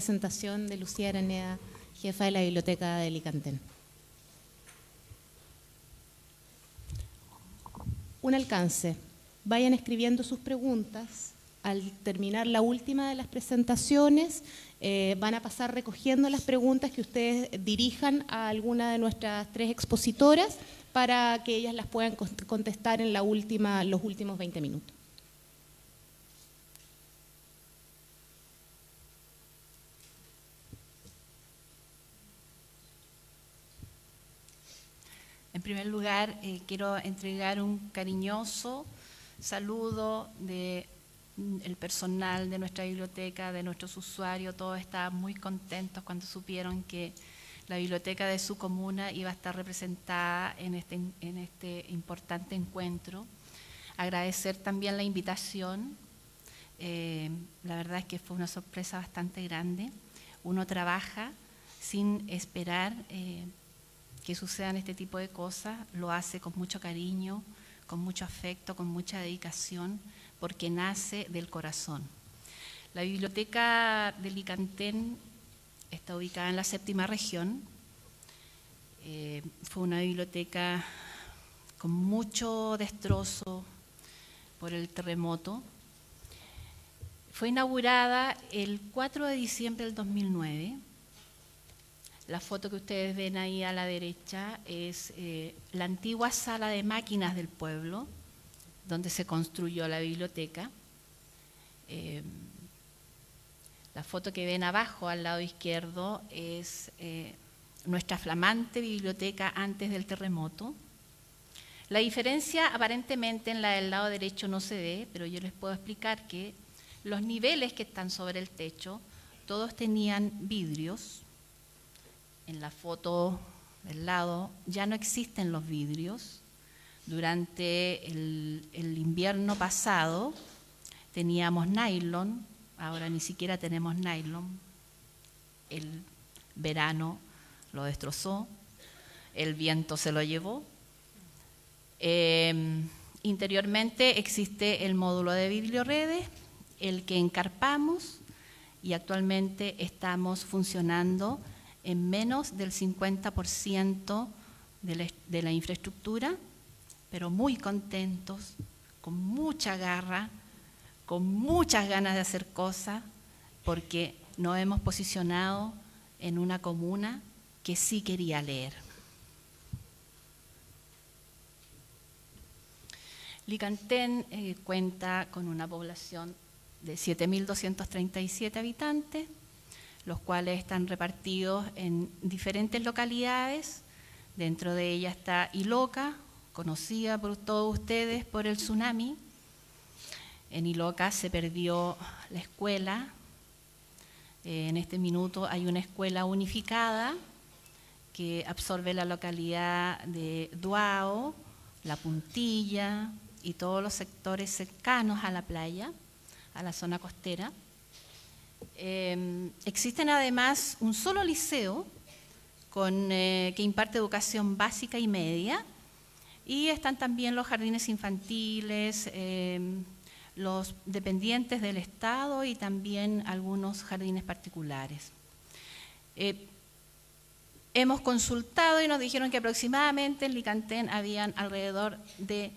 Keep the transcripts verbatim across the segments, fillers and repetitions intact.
presentación de Lucía Araneda, jefa de la Biblioteca de Licantén. Un alcance. Vayan escribiendo sus preguntas. Al terminar la última de las presentaciones, eh, van a pasar recogiendo las preguntas que ustedes dirijan a alguna de nuestras tres expositoras para que ellas las puedan contestar en la última, los últimos veinte minutos. En primer lugar, eh, quiero entregar un cariñoso saludo de el personal de nuestra biblioteca, de nuestros usuarios. Todos estaban muy contentos cuando supieron que la biblioteca de su comuna iba a estar representada en este, en este importante encuentro. Agradecer también la invitación. Eh, la verdad es que fue una sorpresa bastante grande. Uno trabaja sin esperar eh, que sucedan este tipo de cosas. Lo hace con mucho cariño, con mucho afecto, con mucha dedicación, porque nace del corazón. La biblioteca de Licantén está ubicada en la séptima región. Eh, fue una biblioteca con mucho destrozo por el terremoto. Fue inaugurada el cuatro de diciembre del dos mil nueve. La foto que ustedes ven ahí a la derecha es eh, la antigua sala de máquinas del pueblo, donde se construyó la biblioteca. Eh, la foto que ven abajo, al lado izquierdo, es eh, nuestra flamante biblioteca antes del terremoto. La diferencia aparentemente en la del lado derecho no se ve, pero yo les puedo explicar que los niveles que están sobre el techo, todos tenían vidrios. En la foto del lado ya no existen los vidrios. Durante el, el invierno pasado teníamos nylon, ahora ni siquiera tenemos nylon. El verano lo destrozó, el viento se lo llevó. Eh, interiormente existe el módulo de biblioredes, el que encarpamos, y actualmente estamos funcionando en menos del cincuenta por ciento de la, de la infraestructura, pero muy contentos, con mucha garra, con muchas ganas de hacer cosas, porque nos hemos posicionado en una comuna que sí quería leer. Licantén eh, cuenta con una población de siete mil doscientos treinta y siete habitantes, los cuales están repartidos en diferentes localidades. Dentro de ella está Iloca, conocida por todos ustedes por el tsunami. En Iloca se perdió la escuela. Eh, en este minuto hay una escuela unificada que absorbe la localidad de Duao, La Puntilla y todos los sectores cercanos a la playa, a la zona costera. Eh, existen además un solo liceo con, eh, que imparte educación básica y media. Y están también los jardines infantiles, eh, los dependientes del Estado y también algunos jardines particulares. Eh, hemos consultado y nos dijeron que aproximadamente en Licantén habían alrededor de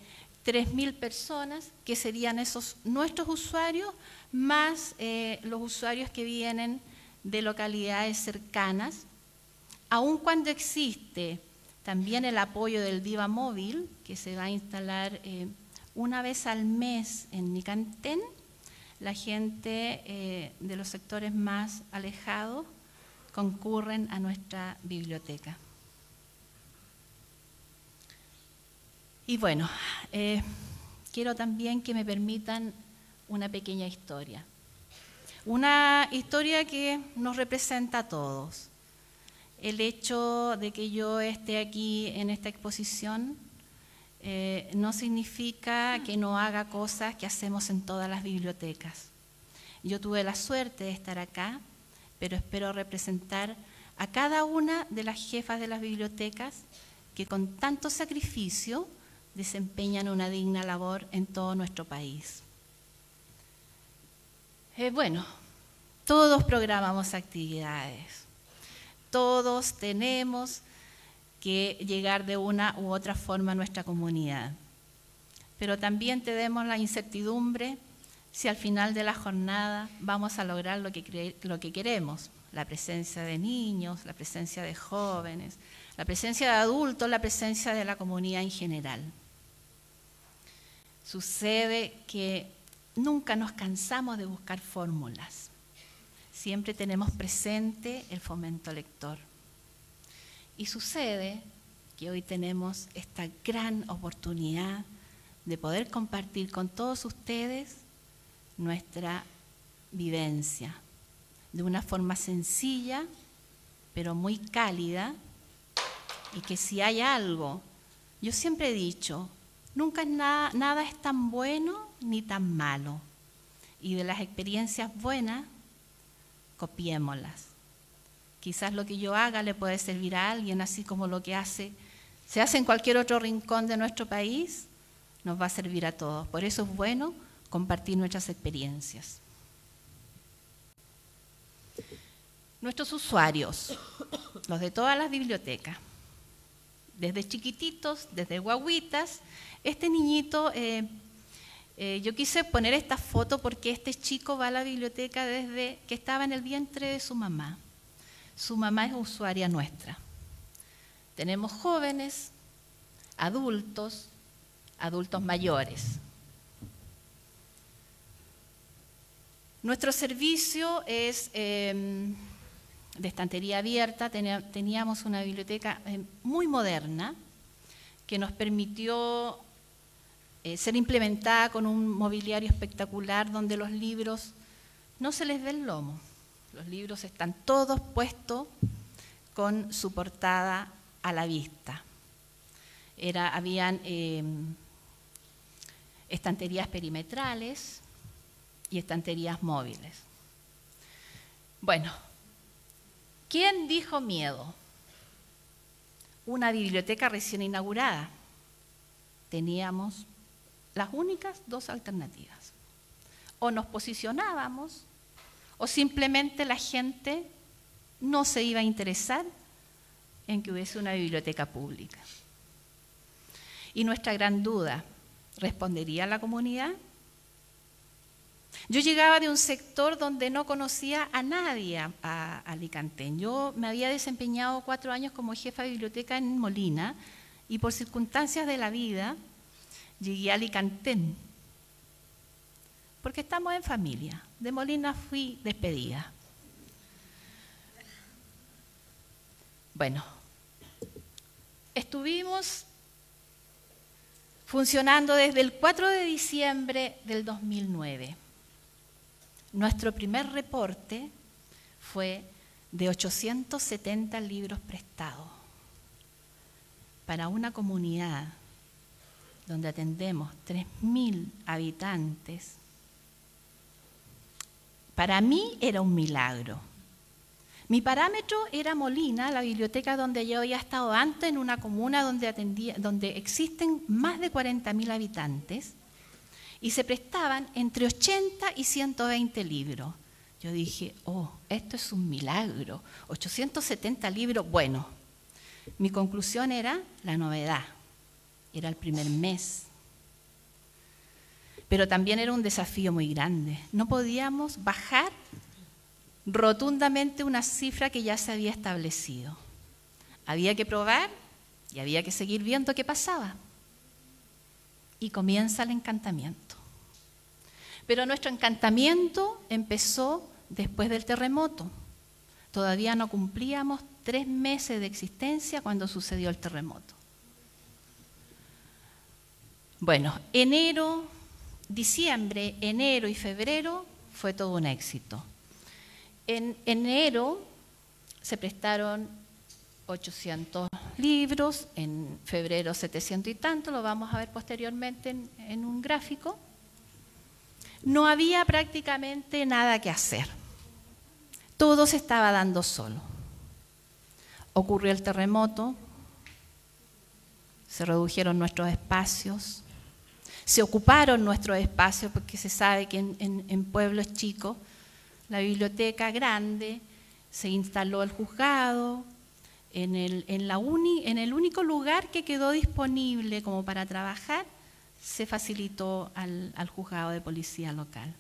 tres mil personas, que serían esos nuestros usuarios, más eh, los usuarios que vienen de localidades cercanas. Aun cuando existe también el apoyo del Viva Móvil, que se va a instalar eh, una vez al mes en Licantén, la gente eh, de los sectores más alejados concurren a nuestra biblioteca. Y bueno, eh, quiero también que me permitan una pequeña historia. Una historia que nos representa a todos. El hecho de que yo esté aquí en esta exposición eh, no significa que no haga cosas que hacemos en todas las bibliotecas. Yo tuve la suerte de estar acá, pero espero representar a cada una de las jefas de las bibliotecas que con tanto sacrificio desempeñan una digna labor en todo nuestro país. Eh, bueno, Todos programamos actividades, todos tenemos que llegar de una u otra forma a nuestra comunidad. Pero también tenemos la incertidumbre si al final de la jornada vamos a lograr lo que, lo que queremos, la presencia de niños, la presencia de jóvenes, la presencia de adultos, la presencia de la comunidad en general. Sucede que nunca nos cansamos de buscar fórmulas. Siempre tenemos presente el fomento lector. Y sucede que hoy tenemos esta gran oportunidad de poder compartir con todos ustedes nuestra vivencia, de una forma sencilla, pero muy cálida, y que si hay algo, yo siempre he dicho, nunca es nada, nada es tan bueno ni tan malo, y de las experiencias buenas, copiémoslas. Quizás lo que yo haga le puede servir a alguien, así como lo que hace, se hace en cualquier otro rincón de nuestro país, nos va a servir a todos. Por eso es bueno compartir nuestras experiencias. Nuestros usuarios, los de todas las bibliotecas, desde chiquititos, desde guaguitas, este niñito, eh, eh, yo quise poner esta foto porque este chico va a la biblioteca desde que estaba en el vientre de su mamá. Su mamá es usuaria nuestra. Tenemos jóvenes, adultos, adultos mayores. Nuestro servicio es eh, de estantería abierta. Teníamos una biblioteca muy moderna que nos permitió eh, ser implementada con un mobiliario espectacular donde los libros no se les ve el lomo. Los libros están todos puestos con su portada a la vista. Era, habían eh, estanterías perimetrales y estanterías móviles. Bueno, ¿quién dijo miedo? Una biblioteca recién inaugurada. Teníamos las únicas dos alternativas. O nos posicionábamos, o simplemente la gente no se iba a interesar en que hubiese una biblioteca pública. Y nuestra gran duda, ¿respondería la comunidad? Yo llegaba de un sector donde no conocía a nadie a, a, a Licantén. Yo me había desempeñado cuatro años como jefa de biblioteca en Molina y por circunstancias de la vida llegué a Licantén. Porque estamos en familia. De Molina fui despedida. Bueno, estuvimos funcionando desde el cuatro de diciembre del dos mil nueve. Nuestro primer reporte fue de ochocientos setenta libros prestados para una comunidad donde atendemos tres mil habitantes. Para mí era un milagro. Mi parámetro era Molina, la biblioteca donde yo había estado antes, en una comuna donde, atendía, donde existen más de cuarenta mil habitantes, y se prestaban entre ochenta y ciento veinte libros. Yo dije, oh, esto es un milagro, ochocientos setenta libros, bueno. Mi conclusión era la novedad, era el primer mes. Pero también era un desafío muy grande. No podíamos bajar rotundamente una cifra que ya se había establecido. Había que probar y había que seguir viendo qué pasaba. Y comienza el encantamiento. Pero nuestro encantamiento empezó después del terremoto. Todavía no cumplíamos tres meses de existencia cuando sucedió el terremoto. Bueno, enero, diciembre, enero y febrero fue todo un éxito. En enero se prestaron ochocientos libros, en febrero setecientos y tanto, lo vamos a ver posteriormente en, en un gráfico. No había prácticamente nada que hacer. Todo se estaba dando solo. Ocurrió el terremoto, se redujeron nuestros espacios, se ocuparon nuestros espacios porque se sabe que en, en, en pueblos chicos la biblioteca grande, se instaló el juzgado, en el, en la uni, en el único lugar que quedó disponible como para trabajar, se facilitó al, al juzgado de policía local.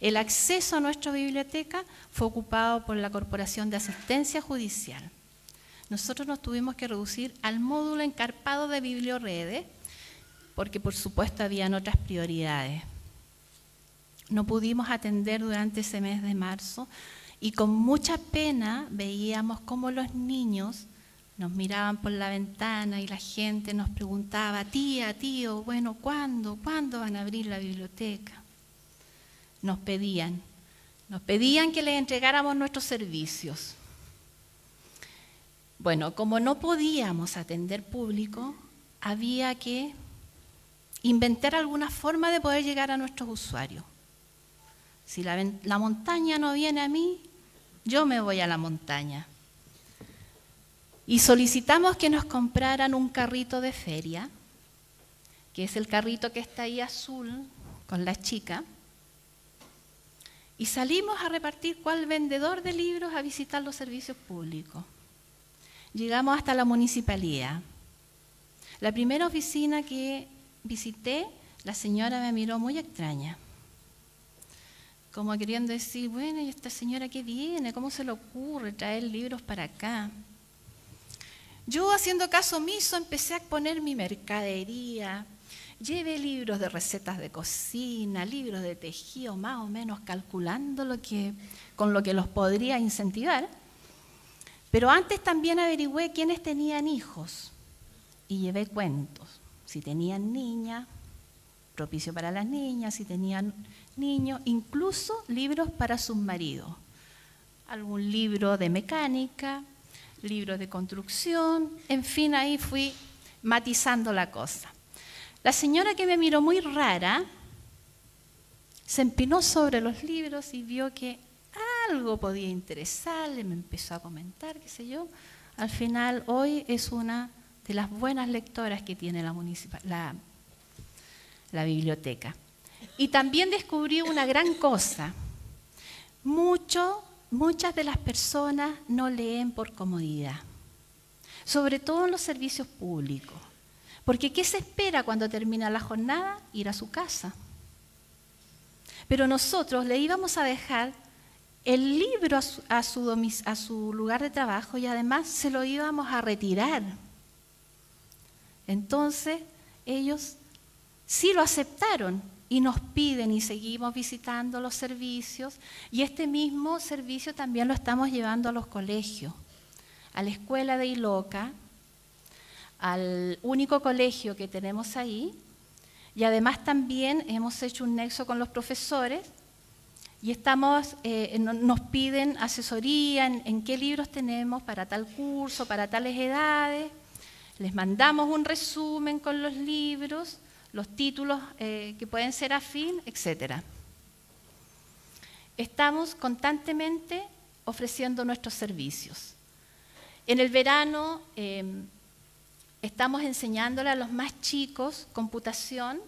El acceso a nuestra biblioteca fue ocupado por la Corporación de Asistencia Judicial. Nosotros nos tuvimos que reducir al módulo encarpado de bibliorredes, porque por supuesto habían otras prioridades. No pudimos atender durante ese mes de marzo y con mucha pena veíamos cómo los niños nos miraban por la ventana y la gente nos preguntaba, tía, tío, bueno, ¿cuándo? ¿Cuándo van a abrir la biblioteca? Nos pedían, nos pedían que les entregáramos nuestros servicios. Bueno, como no podíamos atender público, había que inventar alguna forma de poder llegar a nuestros usuarios. Si la, la montaña no viene a mí, yo me voy a la montaña. Y solicitamos que nos compraran un carrito de feria, que es el carrito que está ahí azul con la chica. Y salimos a repartir cual vendedor de libros a visitar los servicios públicos. Llegamos hasta la municipalidad. La primera oficina que visité, la señora me miró muy extraña. Como queriendo decir, bueno, ¿y esta señora qué viene? ¿Cómo se le ocurre traer libros para acá? Yo, haciendo caso omiso, empecé a exponer mi mercadería. Llevé libros de recetas de cocina, libros de tejido, más o menos calculando lo que, con lo que los podría incentivar. Pero antes también averigüé quiénes tenían hijos y llevé cuentos. Si tenían niñas, propicio para las niñas, si tenían niños, incluso libros para sus maridos. Algún libro de mecánica, libros de construcción, en fin, ahí fui matizando la cosa. La señora, que me miró muy rara, se empinó sobre los libros y vio que algo podía interesarle, me empezó a comentar, qué sé yo. Al final, hoy es una de las buenas lectoras que tiene la, la, la biblioteca. Y también descubrí una gran cosa. Mucho, muchas de las personas no leen por comodidad, sobre todo en los servicios públicos. Porque ¿qué se espera cuando termina la jornada? Ir a su casa. Pero nosotros le íbamos a dejar el libro a su, a su, a su lugar de trabajo y además se lo íbamos a retirar. Entonces ellos sí lo aceptaron y nos piden, y seguimos visitando los servicios, y este mismo servicio también lo estamos llevando a los colegios, a la escuela de Iloca, al único colegio que tenemos ahí, y además también hemos hecho un nexo con los profesores y estamos, eh, nos piden asesoría en, en qué libros tenemos para tal curso, para tales edades. Les mandamos un resumen con los libros, los títulos eh, que pueden ser afín, etcétera. Estamos constantemente ofreciendo nuestros servicios. En el verano... Eh, Estamos enseñándole a los más chicos computación,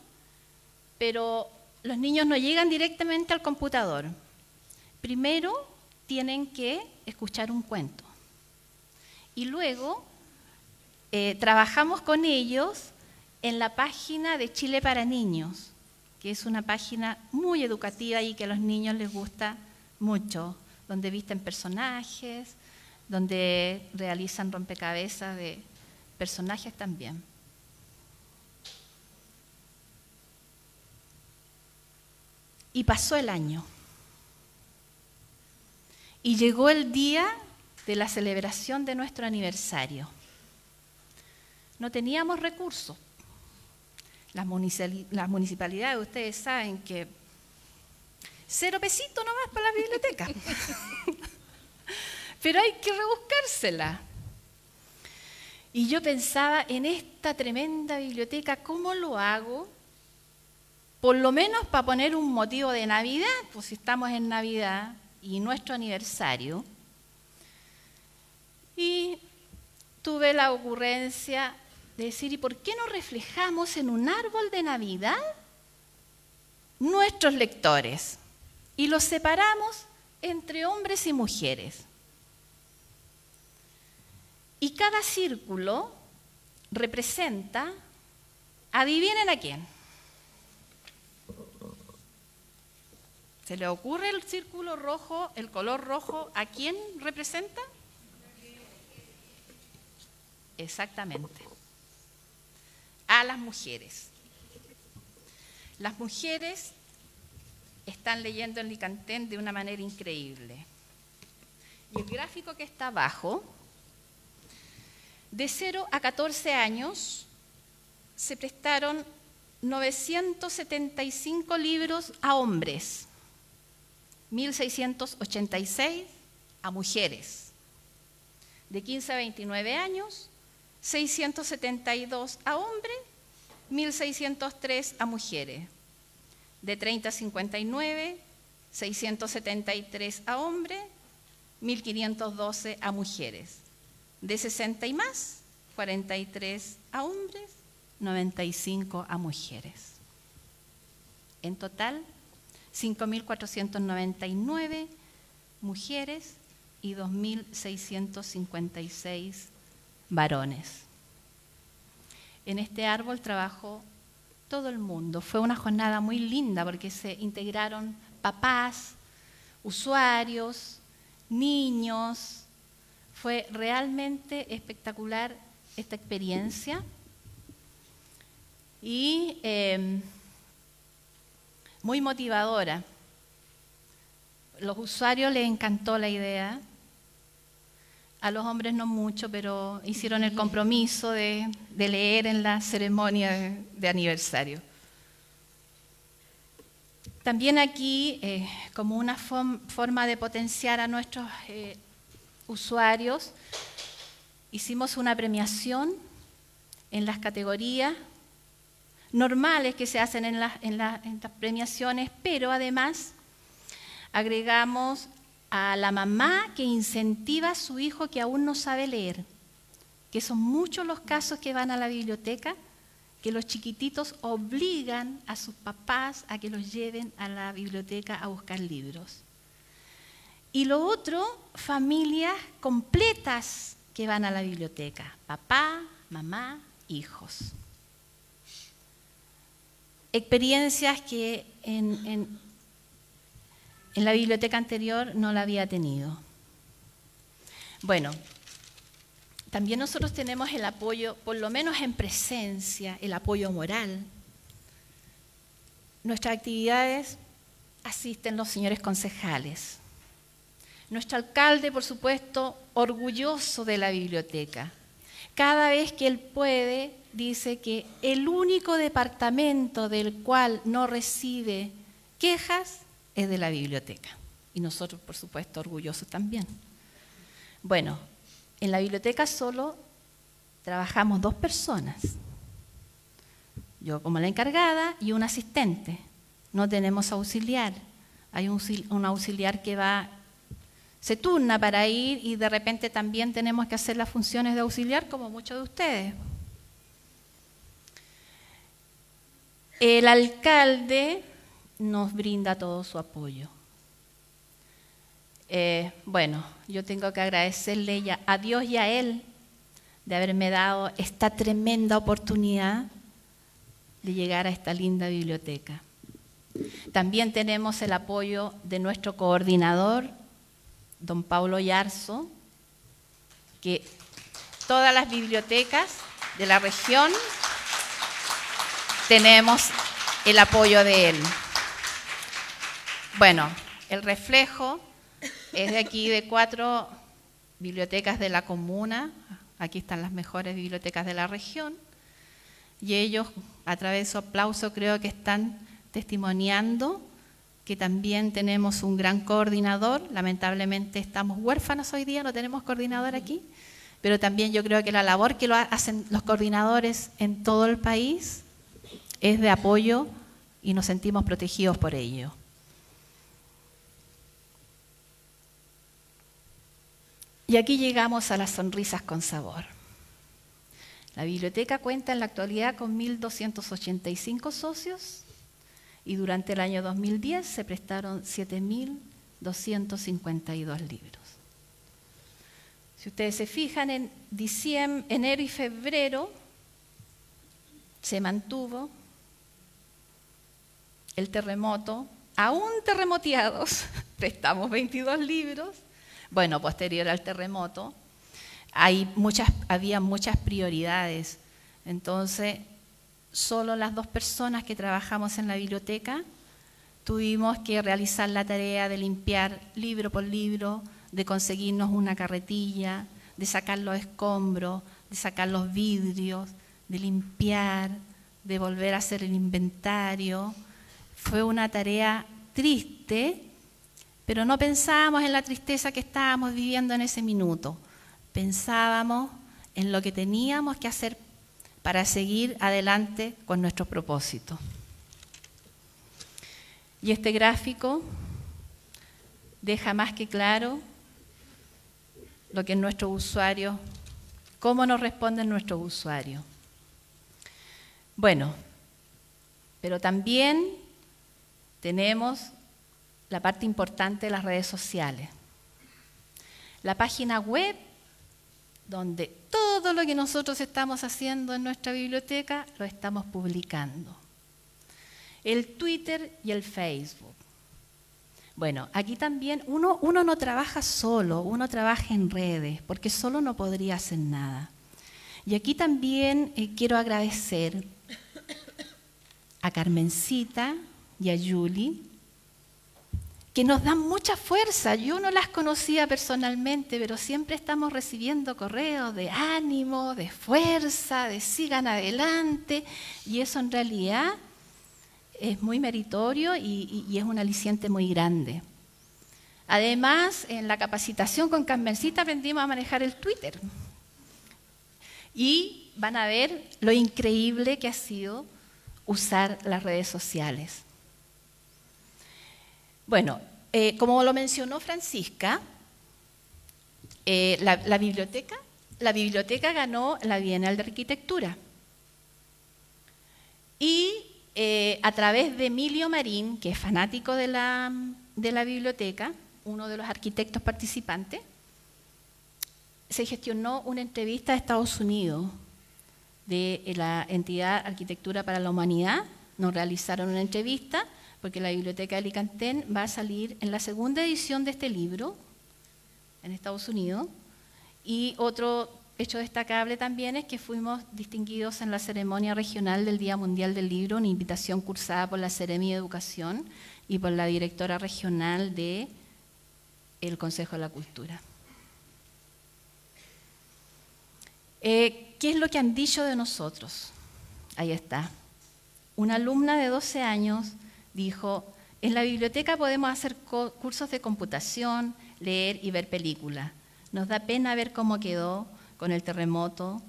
pero los niños no llegan directamente al computador. Primero tienen que escuchar un cuento. Y luego eh, trabajamos con ellos en la página de Chile para Niños, que es una página muy educativa y que a los niños les gusta mucho, donde visten personajes, donde realizan rompecabezas de... personajes también. Y pasó el año. Y llegó el día de la celebración de nuestro aniversario. No teníamos recursos. Las municipalidades, ustedes saben que cero pesito nomás para la biblioteca. Pero hay que rebuscársela. Y yo pensaba, en esta tremenda biblioteca, ¿cómo lo hago? Por lo menos para poner un motivo de Navidad, pues si estamos en Navidad y nuestro aniversario. Y tuve la ocurrencia de decir, ¿y por qué no reflejamos en un árbol de Navidad nuestros lectores? Y los separamos entre hombres y mujeres. Y cada círculo representa, adivinen a quién. ¿Se le ocurre el círculo rojo, el color rojo, a quién representa? Exactamente, a las mujeres. Las mujeres están leyendo el Licantén de una manera increíble. Y el gráfico que está abajo, de cero a catorce años, se prestaron novecientos setenta y cinco libros a hombres, mil seiscientos ochenta y seis a mujeres. De quince a veintinueve años, seiscientos setenta y dos a hombres, mil seiscientos tres a mujeres. De treinta a cincuenta y nueve, seiscientos setenta y tres a hombres, mil quinientos doce a mujeres. De sesenta y más, cuarenta y tres a hombres, noventa y cinco a mujeres. En total, cinco mil cuatrocientas noventa y nueve mujeres y dos mil seiscientos cincuenta y seis varones. En este árbol trabajó todo el mundo. Fue una jornada muy linda porque se integraron papás, usuarios, niños. Fue realmente espectacular esta experiencia. Y eh, muy motivadora. Los usuarios les encantó la idea. A los hombres no mucho, pero hicieron el compromiso de, de leer en la ceremonia de, de aniversario. También aquí, eh, como una form, forma de potenciar a nuestros eh, usuarios, hicimos una premiación en las categorías normales que se hacen en, la, en, la, en las premiaciones, pero además agregamos a la mamá que incentiva a su hijo que aún no sabe leer, que son muchos los casos que van a la biblioteca, que los chiquititos obligan a sus papás a que los lleven a la biblioteca a buscar libros. Y lo otro, familias completas que van a la biblioteca, papá, mamá, hijos. Experiencias que en... en En la biblioteca anterior no la había tenido. Bueno, también nosotros tenemos el apoyo, por lo menos en presencia, el apoyo moral. Nuestras actividades asisten los señores concejales. Nuestro alcalde, por supuesto, orgulloso de la biblioteca. Cada vez que él puede, dice que el único departamento del cual no recibe quejas es de la biblioteca. Y nosotros, por supuesto, orgullosos también. Bueno, en la biblioteca solo trabajamos dos personas. Yo como la encargada y un asistente. No tenemos auxiliar. Hay un, un auxiliar que va, se turna para ir y de repente también tenemos que hacer las funciones de auxiliar como muchos de ustedes. El alcalde nos brinda todo su apoyo. Eh, bueno, yo tengo que agradecerle ya, a Dios y a Él de haberme dado esta tremenda oportunidad de llegar a esta linda biblioteca. También tenemos el apoyo de nuestro coordinador, don Pablo Yarzo, que todas las bibliotecas de la región tenemos el apoyo de él. Bueno, el reflejo es de aquí de cuatro bibliotecas de la comuna, aquí están las mejores bibliotecas de la región, y ellos a través de su aplauso creo que están testimoniando que también tenemos un gran coordinador, lamentablemente estamos huérfanos hoy día, no tenemos coordinador aquí, pero también yo creo que la labor que lo hacen los coordinadores en todo el país es de apoyo y nos sentimos protegidos por ello. Y aquí llegamos a las sonrisas con sabor. La biblioteca cuenta en la actualidad con mil doscientos ochenta y cinco socios y durante el año dos mil diez se prestaron siete mil doscientos cincuenta y dos libros. Si ustedes se fijan, en diciembre, enero y febrero se mantuvo el terremoto, aún terremoteados, prestamos veintidós libros. Bueno, posterior al terremoto, hay muchas, había muchas prioridades. Entonces, solo las dos personas que trabajamos en la biblioteca tuvimos que realizar la tarea de limpiar libro por libro, de conseguirnos una carretilla, de sacar los escombros, de sacar los vidrios, de limpiar, de volver a hacer el inventario. Fue una tarea triste, pero no pensábamos en la tristeza que estábamos viviendo en ese minuto. Pensábamos en lo que teníamos que hacer para seguir adelante con nuestros propósitos. Y este gráfico deja más que claro lo que nuestros usuarios, cómo nos responden nuestros usuarios. Bueno, pero también tenemos la parte importante de las redes sociales. La página web, donde todo lo que nosotros estamos haciendo en nuestra biblioteca lo estamos publicando. El Twitter y el Facebook. Bueno, aquí también uno, uno no trabaja solo, uno trabaja en redes, porque solo no podría hacer nada. Y aquí también eh, quiero agradecer a Carmencita y a Julie, que nos dan mucha fuerza. Yo no las conocía personalmente, pero siempre estamos recibiendo correos de ánimo, de fuerza, de sigan adelante, y eso en realidad es muy meritorio y, y, y es un aliciente muy grande. Además, en la capacitación con Carmencita aprendimos a manejar el Twitter. Y van a ver lo increíble que ha sido usar las redes sociales. Bueno, eh, como lo mencionó Francisca, eh, la, la, biblioteca, la biblioteca ganó la Bienal de Arquitectura. Y Eh, a través de Emilio Marín, que es fanático de la, de la biblioteca, uno de los arquitectos participantes, se gestionó una entrevista a Estados Unidos de la entidad Arquitectura para la Humanidad. Nos realizaron una entrevista porque la biblioteca de Licantén va a salir en la segunda edición de este libro en Estados Unidos. Y otro hecho destacable también es que fuimos distinguidos en la ceremonia regional del Día Mundial del Libro, una invitación cursada por la Seremi de Educación y por la directora regional de el Consejo de la Cultura. Eh, ¿Qué es lo que han dicho de nosotros? Ahí está. Una alumna de doce años dijo, en la biblioteca podemos hacer cursos de computación, leer y ver películas. Nos da pena ver cómo quedó con el terremoto,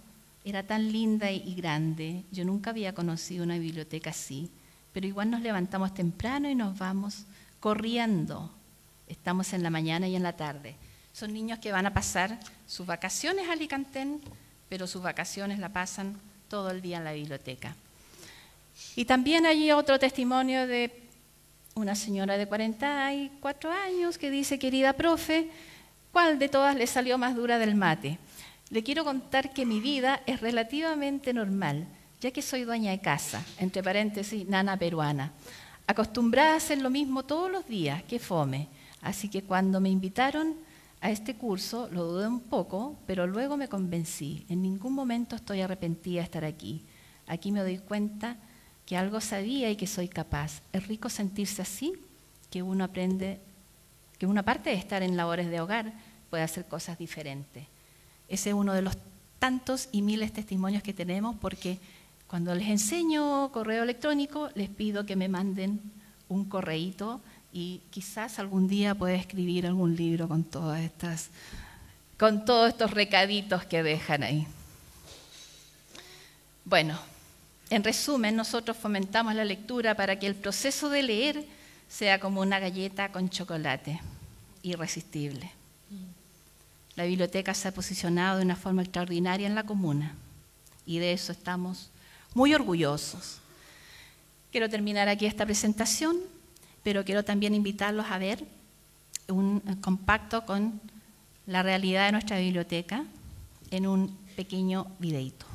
era tan linda y grande, yo nunca había conocido una biblioteca así, pero igual nos levantamos temprano y nos vamos corriendo, estamos en la mañana y en la tarde. Son niños que van a pasar sus vacaciones a Licantén, pero sus vacaciones la pasan todo el día en la biblioteca. Y también hay otro testimonio de una señora de cuarenta y cuatro años que dice, querida profe, ¿cuál de todas le salió más dura del mate? Le quiero contar que mi vida es relativamente normal, ya que soy dueña de casa, entre paréntesis, nana peruana. Acostumbrada a hacer lo mismo todos los días, qué fome. Así que cuando me invitaron a este curso, lo dudé un poco, pero luego me convencí. En ningún momento estoy arrepentida de estar aquí. Aquí me doy cuenta que algo sabía y que soy capaz. Es rico sentirse así, que uno aprende, que una parte de estar en labores de hogar puede hacer cosas diferentes. Ese es uno de los tantos y miles testimonios que tenemos, porque cuando les enseño correo electrónico, les pido que me manden un correíto y quizás algún día pueda escribir algún libro con, todas estas, con todos estos recaditos que dejan ahí. Bueno, en resumen, nosotros fomentamos la lectura para que el proceso de leer sea como una galleta con chocolate, irresistible. La biblioteca se ha posicionado de una forma extraordinaria en la comuna y de eso estamos muy orgullosos. Quiero terminar aquí esta presentación, pero quiero también invitarlos a ver un compacto con la realidad de nuestra biblioteca en un pequeño videíto.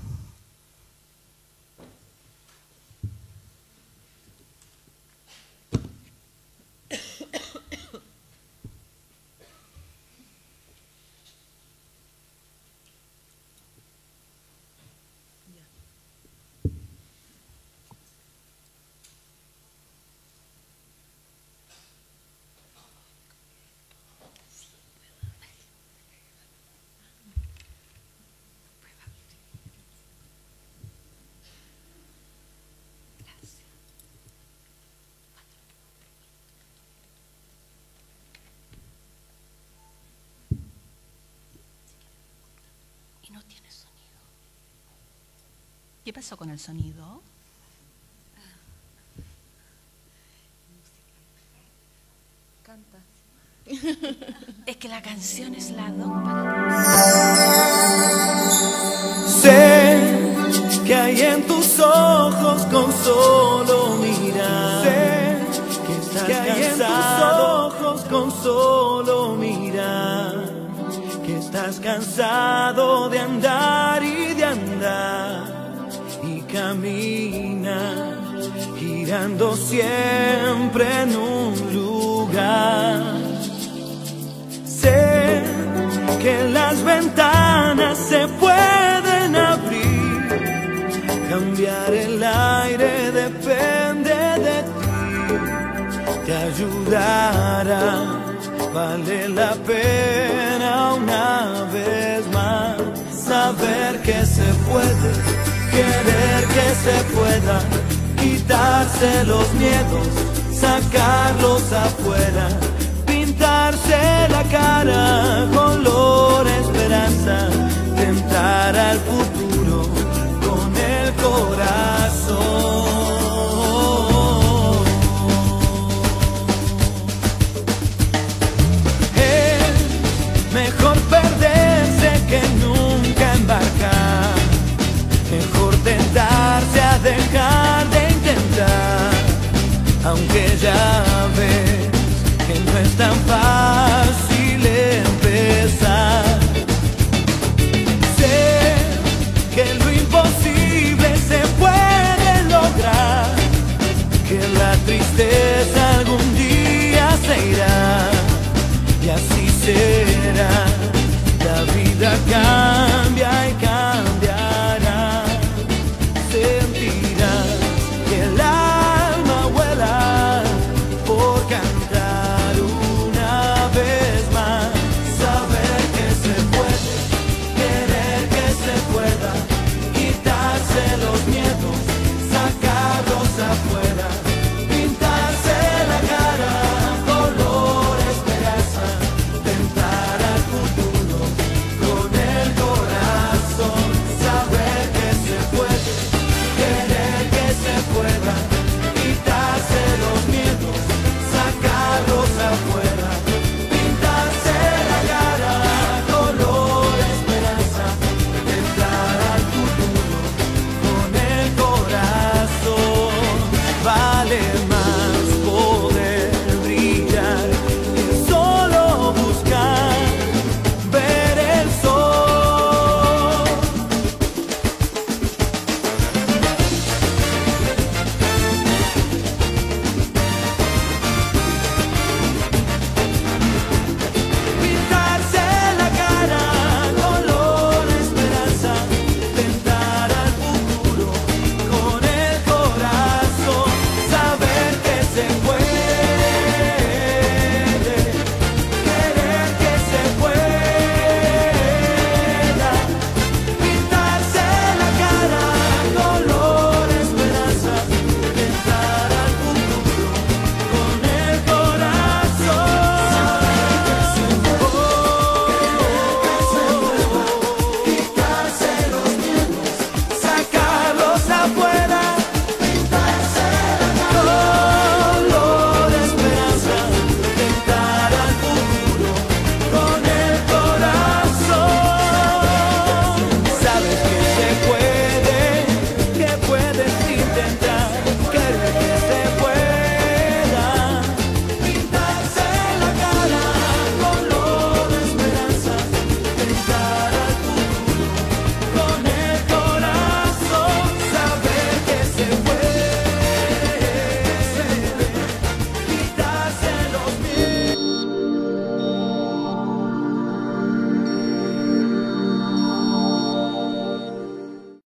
¿Qué pasó con el sonido? Canta. Es que la canción es la do. Sé que hay en tus ojos con solo mirar. Sé que estás que hay cansado. En tus ojos con solo mirar. Que estás cansado de andar y de andar. Camina, girando siempre en un lugar. Sé que las ventanas se pueden abrir, cambiar el aire depende de ti. Te ayudará, vale la pena una vez más saber que se puede. Querer que se pueda, quitarse los miedos, sacarlos afuera, pintarse la cara, color esperanza, tentar al futuro con el corazón. Es mejor perderse que nunca embarcar. Tentarse a dejar de